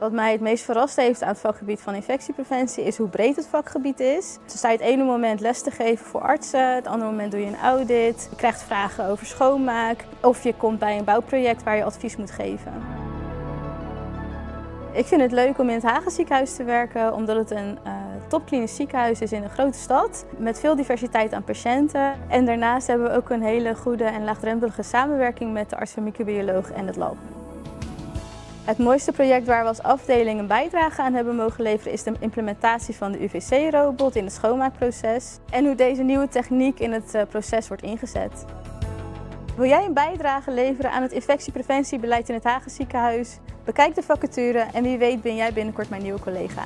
Wat mij het meest verrast heeft aan het vakgebied van infectiepreventie is hoe breed het vakgebied is. Ze sta je het ene moment les te geven voor artsen, het andere moment doe je een audit. Je krijgt vragen over schoonmaak of je komt bij een bouwproject waar je advies moet geven. Ik vind het leuk om in het HagaZiekenhuis te werken omdat het een topklinisch ziekenhuis is in een grote stad met veel diversiteit aan patiënten. En daarnaast hebben we ook een hele goede en laagdrempelige samenwerking met de arts en microbioloog en het lab. Het mooiste project waar we als afdeling een bijdrage aan hebben mogen leveren is de implementatie van de UVC-robot in het schoonmaakproces en hoe deze nieuwe techniek in het proces wordt ingezet. Wil jij een bijdrage leveren aan het infectiepreventiebeleid in het HagaZiekenhuis? Bekijk de vacature en wie weet ben jij binnenkort mijn nieuwe collega.